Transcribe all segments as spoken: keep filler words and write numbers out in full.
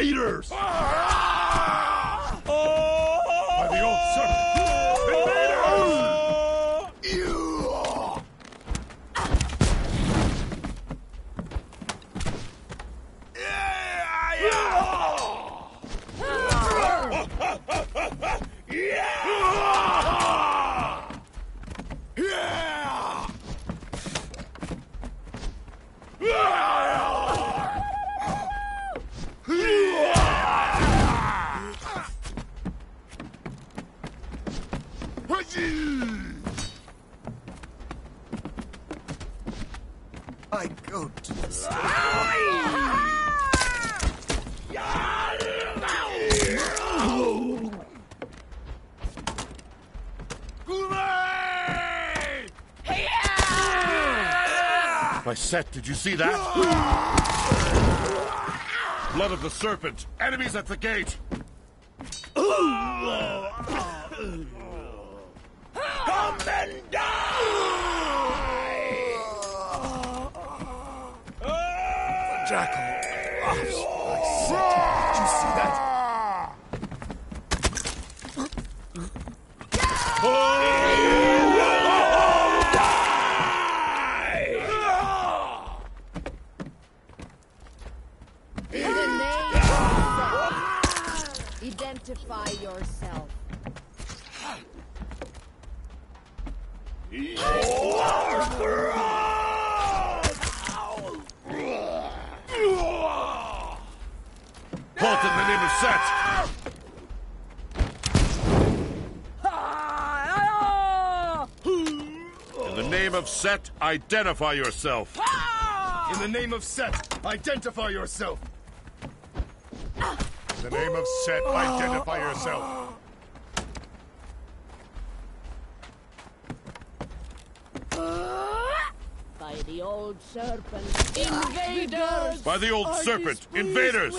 invaders! Ah! Oh! By the old serpent! By Set, did you see that? Blood of the serpent! Enemies at the gate! Come and die! The jackal laughs by Set. Did you see that? Oh! Identify yourself. Halt in the name of Seth! In the name of Seth, identify yourself. In the name of Seth, identify yourself. In the name of Set, identify yourself. By the old serpent, invaders! By the old serpent, invaders!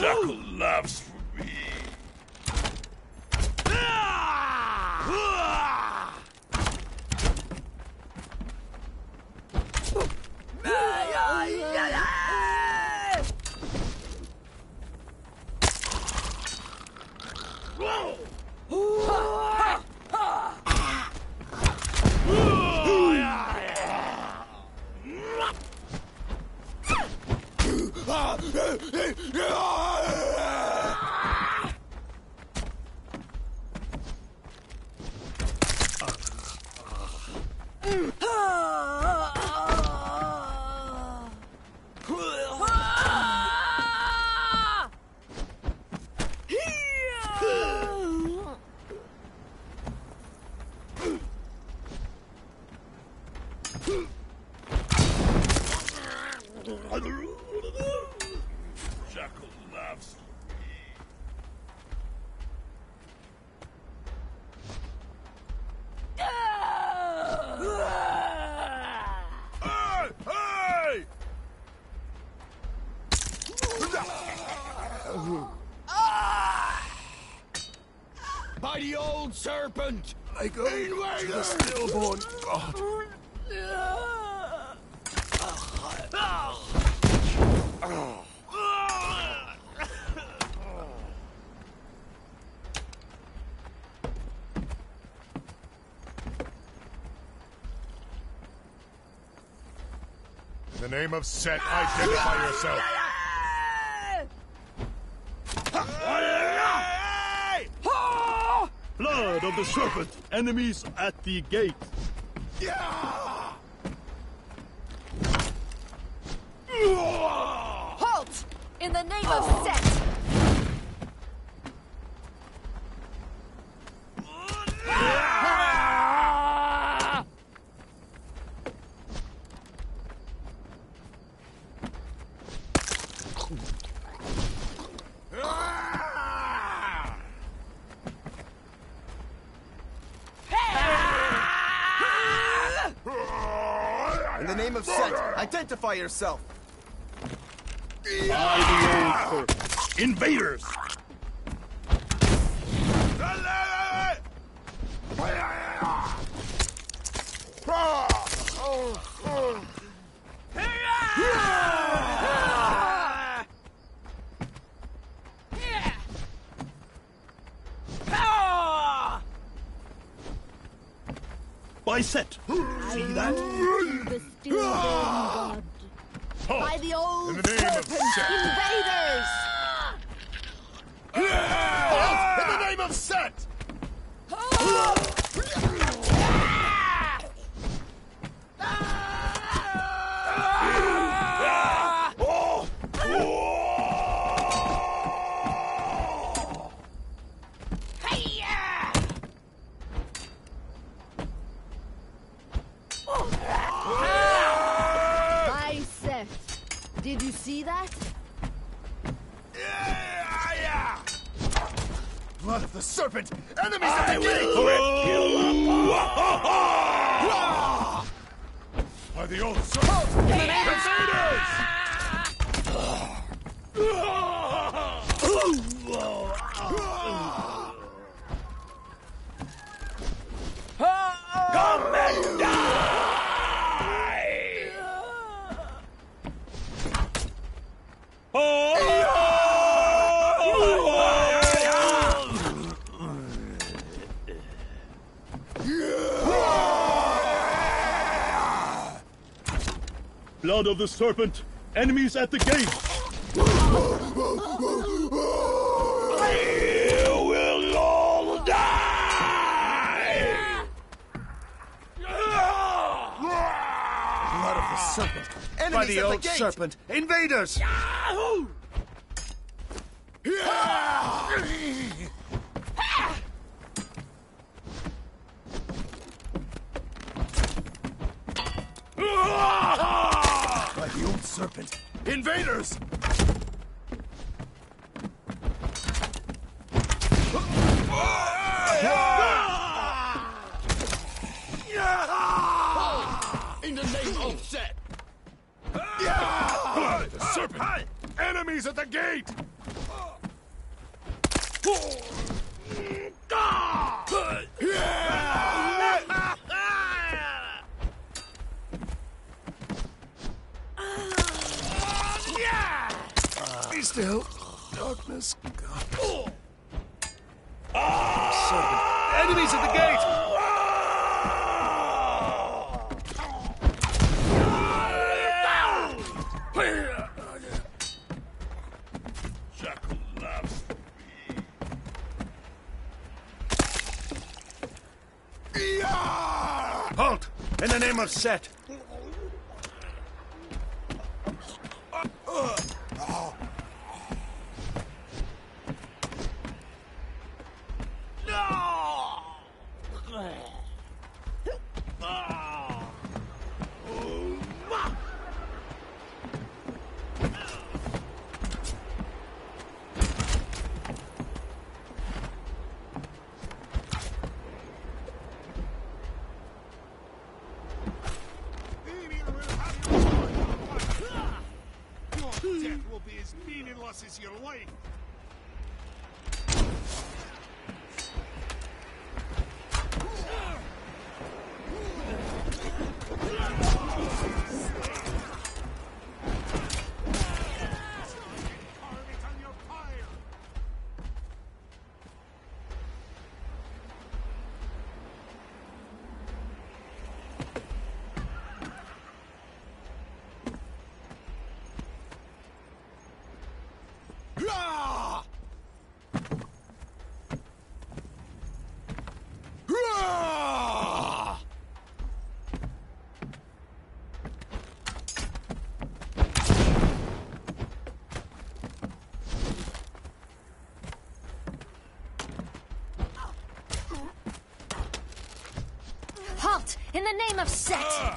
Jackal laughs for me. Jackal laughs. Hey! Hey! By the old serpent, I go to the stillborn god. In the name of Set, identify yourself. Blood of the serpent, enemies at the gate. Halt! In the name of Set. In the name of Set, identify yourself. Yeah. Invaders. By Set. See that? The god. By the old in the name serpent of Set. Invaders! Halt in the name of Set! Did you see that? Yeah, yeah. Blood of the serpent! Enemies I at the gate! I will by the old serpent! Come and die! Blood of the serpent, enemies at the gate. You will all die. Blood of the serpent, enemies by the at old the gate. Serpent, invaders. Yahoo! By the old serpent, invaders! In the name of Set! Blood of the serpent, enemies at the gate! Be still, darkness. God. Ah! Enemies at the gate! Halt! In the name of Set! Meaningless is your life. Halt! In the name of Set! In the name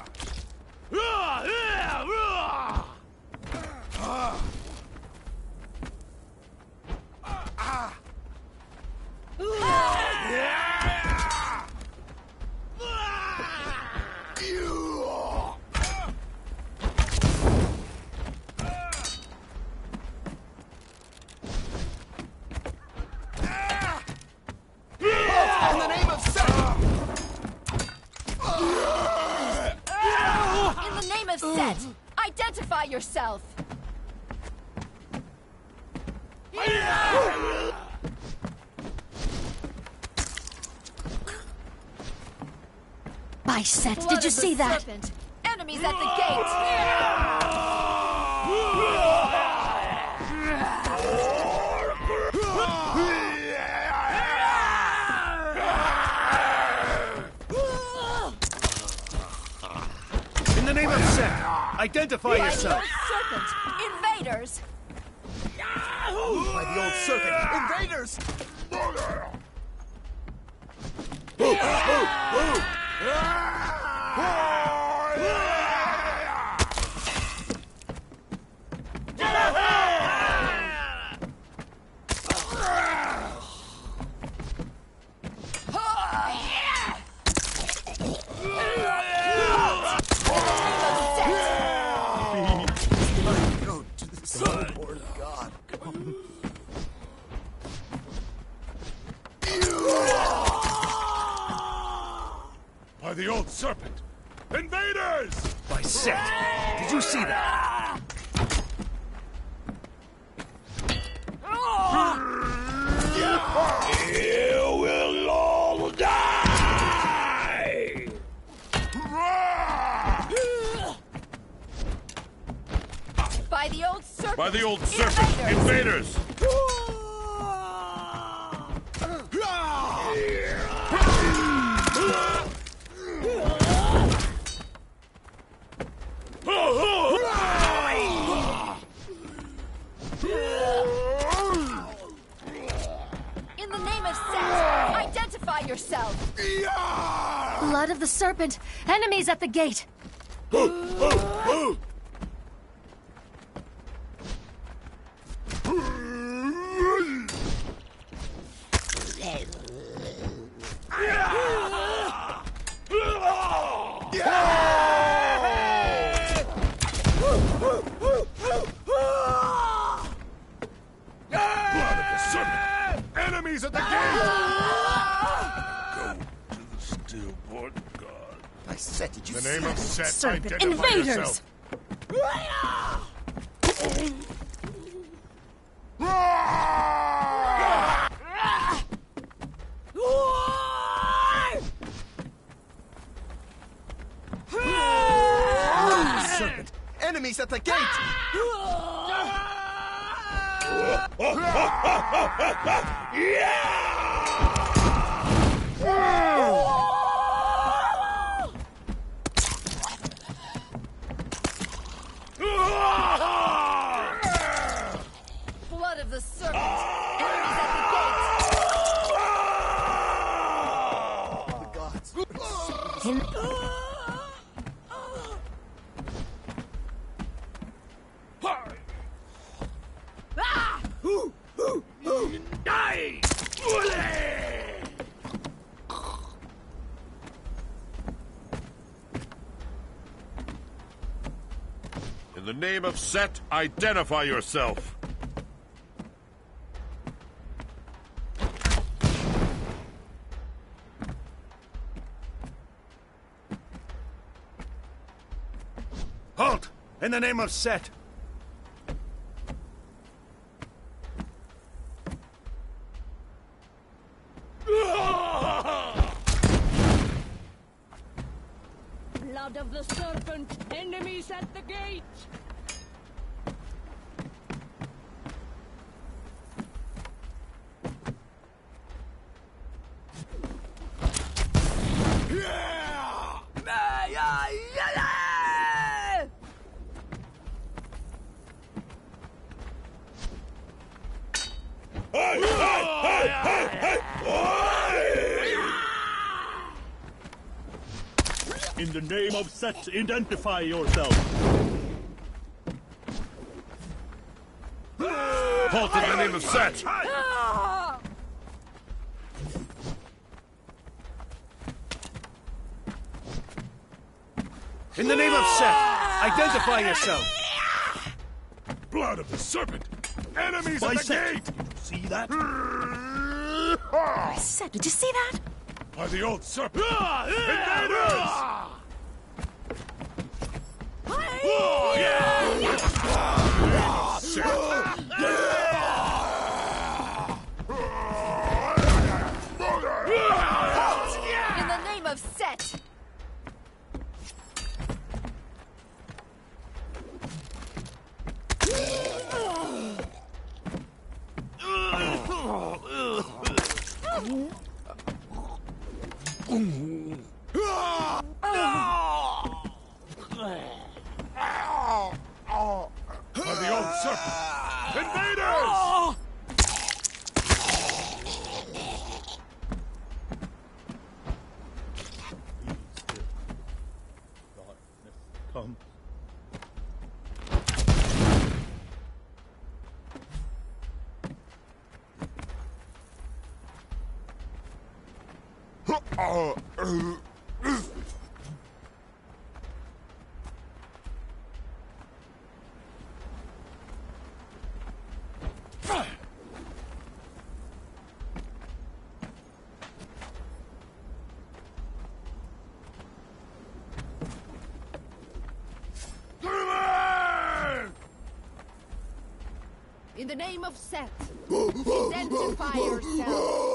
of Seth! Set, identify yourself. Yeah! By Set, blood did you see that? Serpent. Enemies at the gate. In the name of Seth, identify by yourself. By the old serpent, invaders. By the old serpent, invaders. Ooh, ooh, ooh. Go to the sun, Lord God, come. By the old serpent! Invaders! By Set! Did you see that? You will all die! By the old serpent! By the old serpent! Invaders! Invaders. Yourself. Yeah! Blood of the serpent. Enemies at the gate. Ooh, ooh, ooh. Yeah! Yeah! Blood of the serpent. Enemies at the gate. Lord God. I said, did you the name of Set, serpent invaders. Serpent, enemies at the gate. The serpent. Enemies at the gate. The gods. In the name of Set, identify yourself. Halt! In the name of Set! Blood of the serpent! Enemies at the gate! In the name of Set, identify yourself. Halt in the name of Set. In the name of Set, identify yourself. Blood of the serpent. Enemies by at the Set. Gate. See that? I said, did you see that? By the old serpent. Invaders! come. In the name of Seth, identify yourself.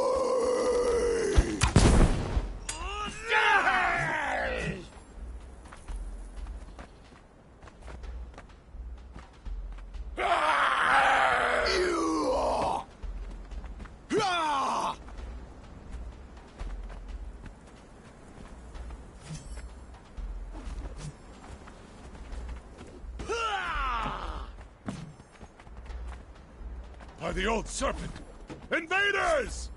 The old serpent! Invaders!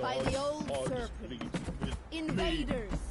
By the old serpent. Invaders.